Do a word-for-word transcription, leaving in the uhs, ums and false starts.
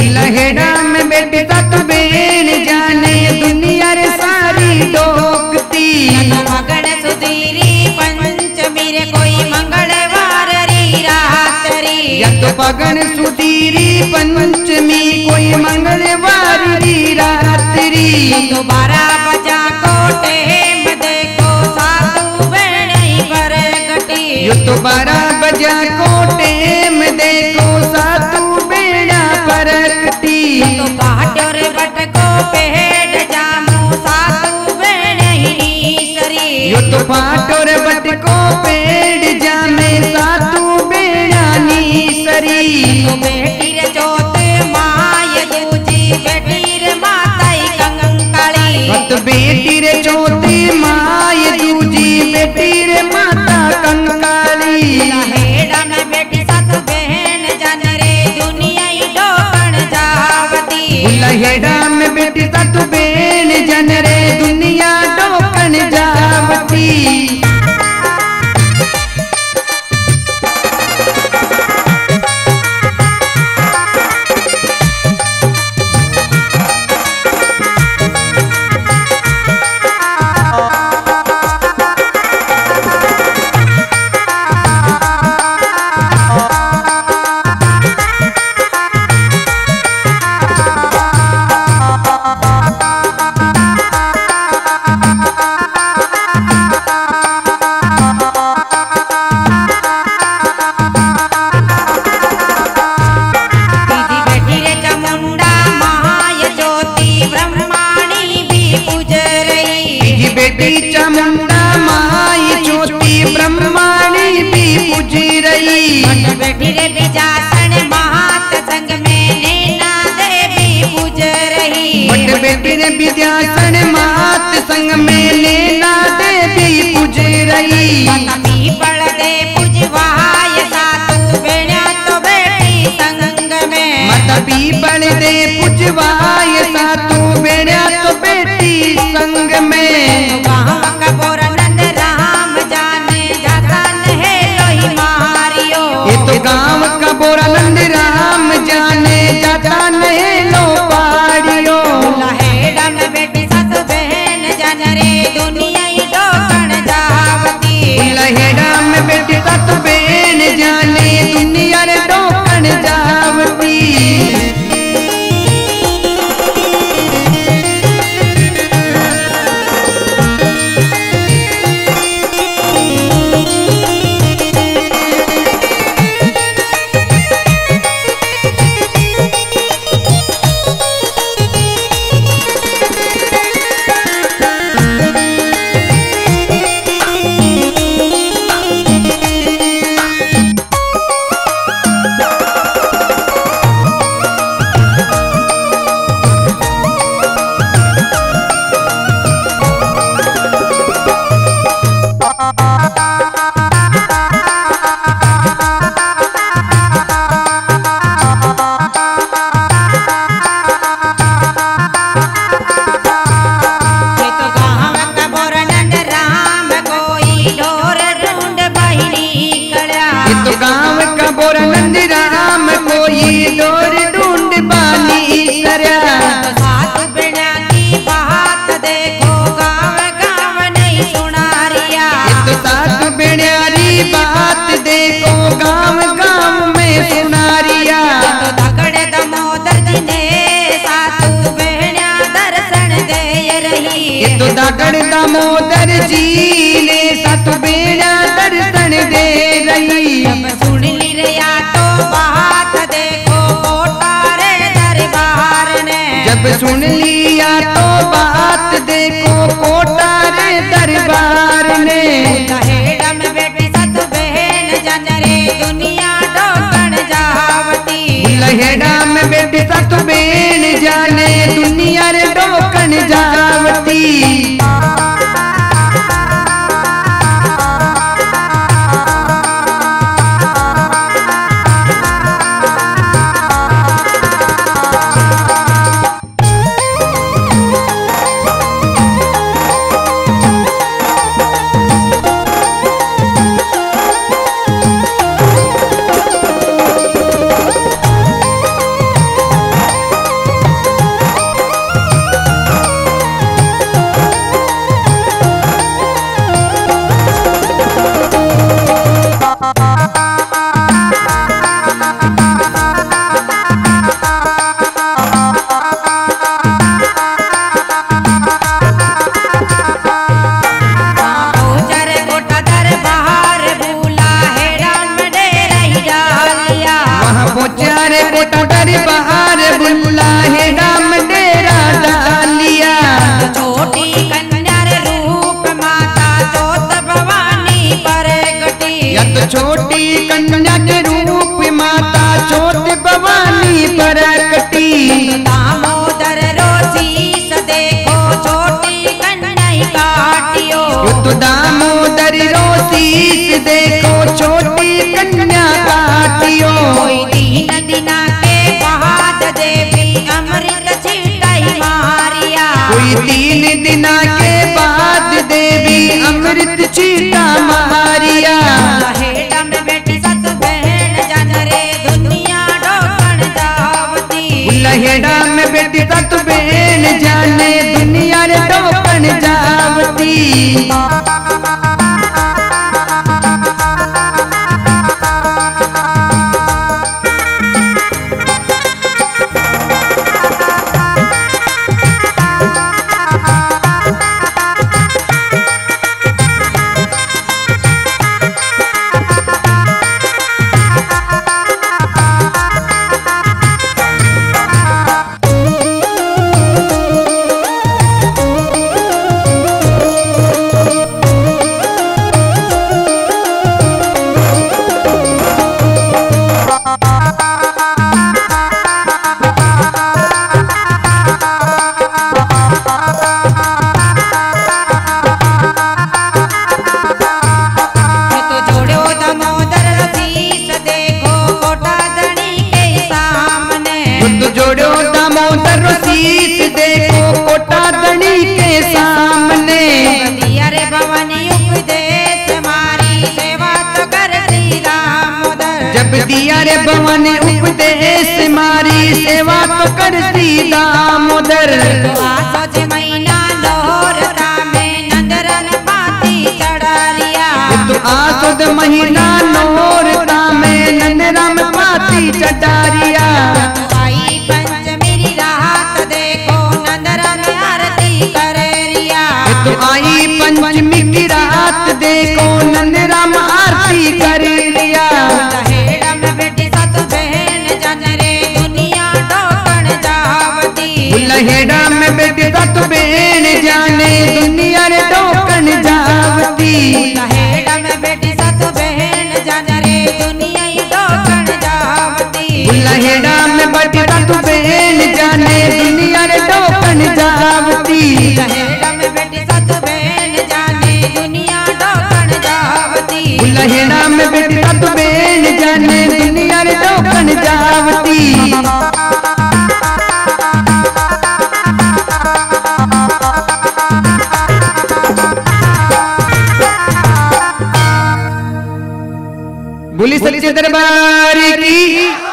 लहड़ा में बेटे तक बेन जाने दुनिया रे सारी डोकती मगन सुधीरी पंचमी रे कोई मंगलवार री रात री या तो मगन सुधीरी पंचमी कोई मंगलवार री रात री तो बारह बजा कोटे तो बारह बजा कोटे में देखो सातू बेड़ा परकती तो काटो रे बटको पेड़ जामू सातू बेड़ा ही सरी यो तो काटो रे बटको पेड़ जामे सातू बेड़ा नी सरी तो बेटी रे चौथ माय दूजी बेटी रे माताई कंकाली तो बेटी रे चौथ माय दूजी बेटी रे माता कंकाली लहेड़ा में बेटी सात बहन जान रे दुनिया ही डोकण जावती लहेड़ा में बेटी सात बहन जान रे दुनिया डोकण जावती चमुंडा माई ज्योति ब्रह्माणी भी पूजी रही बैठी रे बिजासन महात संग में नैना देवी पूज रही बैठी रे बिजासन महात संग में नैना देवी पूज रही कमी पड़ दे पूजवाय सातू बेड़ा तो बेटी संग में मतबी पड़ दे पूजवाय सातू बेड़ा तो बेटी संग में गांव का बोरा नंद राम जाने जाता नहीं लो पारियो लहेड़ा में बेटी सात बहन जान रे दुनिया ही डोकण जावती लहेड़ा में बेटी सात बहन जाने दुनिया रे डोकण जावती दागड़ दामोदर जी ने सात बेड़ा दर्शन दे रही सुन ली रे या तो बात देखो कोटा रे दरबार ने जब सुन लिया तो बात देखो कोटा रे दरबार ने लहेड़ा में बेटी सात बहन जान रे दुनिया डोकण जावती लहेड़ा में बेटी सात बहन जाने दुनिया रे डोकण जावती कन्नन रूप माता चोथ भवानी प्रकटी। दामोदर रोशीस देखो छोटी कन्हई काटियो, तो दामोदर रोशीस देखो छोटी कन्या काटियो। दीन दिना के बाद देवी अमृत छिटाई मारिया, कोई तीन दिना के बाद देवी अमृत छिटा मारिया। लहेड़ा में बेटी सत बहन जाने दुनिया रे टोकन जावती। रे भवन उपदेश मारी सेवा तो करती दामोदर। महीना लोर रामे नंदरन पाती चढ़ारिया, तो आसुद महीना लोर रामे नंदरन पाती चढ़ारिया। आई पंचमी रात देखो नंदरन आरती करेरिया, तो आई पंचमी की रात देखो नंदरन आरती करेरिया। लहेड़ा में बेटी सत बहन जाने दुनिया रे टोकन जावती। लहेड़ा में बेटी सत बहन जाने रे दुनिया ही टोकन जावती। लहेड़ा में बेटी सत बहन जाने दुनिया रे टोकन जावती। लहेड़ा में बेटी सत बहन जाने दुनिया टोकन जावती। लहेड़ा में बेटी सत बहन जाने दुनिया रे टोकन जावती। बोली सच्चे दरबार की।